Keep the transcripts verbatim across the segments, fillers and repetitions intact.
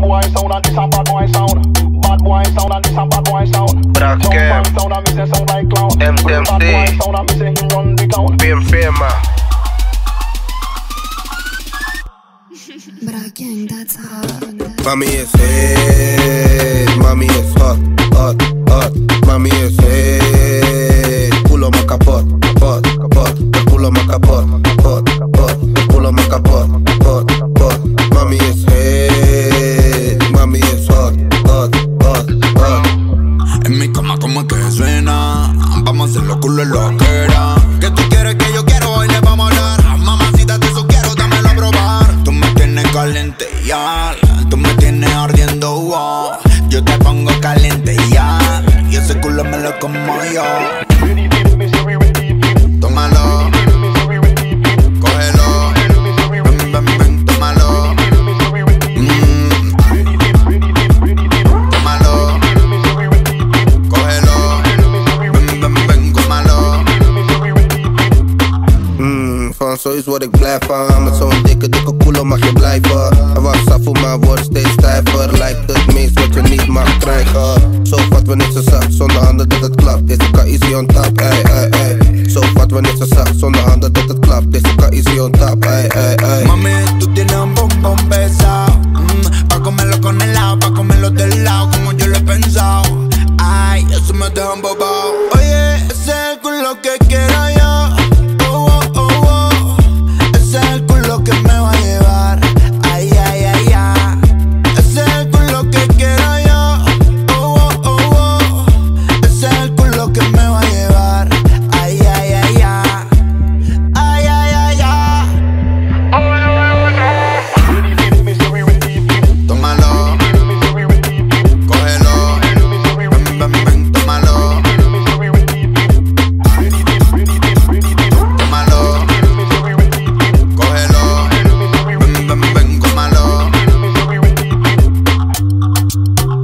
bad boy sound and this a bad boy sound. Bad boy sound and this a bad boy sound. Black Cam sound and me say sound like clown. M M C bad boy sound and me say him run the town. Being famous. Black Gang, that's hot. Mommy is it. Mommy is hot, hot, hot. Mommy is it. Pull on my capot, pot, pot. Pull on my capot, pot, pot. Pull on my capot, pot, pot. Mommy is it. Mommy is hot, hot, hot, hot. En mi cama como que suena. Vamos a hacer lo culo en lo que era. Que tú quieres que yo quiero, hoy le vamos a hablar. Mamacita, de eso quiero, dámelo a probar. Tú me tienes caliente ya. Tú me tienes ardiendo, wow. Yo te pongo caliente ya. Y ese culo me lo como yo. Tómalo, cógelo, ven, ven, ven, tómalo. Mm. Tómalo, cógelo, ven, ven, ven, cómalo. Mm, van zo is wat ik blijf van. Met zo'n dikke, dikke koel mag je blijven. Er was af voor maar wordt steeds stijver. Lijkt het meest wat je niet mag krijgen. Zo vat we niks te zacht, zonder handen dat het klapt. Deze kan easy on top, ey, ey, ey. Zo vat we niks te zacht, zonder handen dat het klapt. Deze kan easy on top, ey, ey, ey. Mami, tú tienes un bombón pesado. Mm, pa' comelo con helado, pa' comelo del lado, como yo lo he pensado. Ay, eso me deja embobado. Oye, ese es el culo que quiero yo. Oh, oh, oh, oh. Ese es el culo que me va a llevar. Ay, ay, ay, ay. Ese es el culo que quiero yo.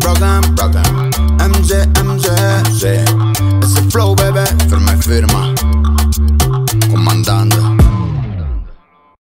Program, program, M J, M J, J.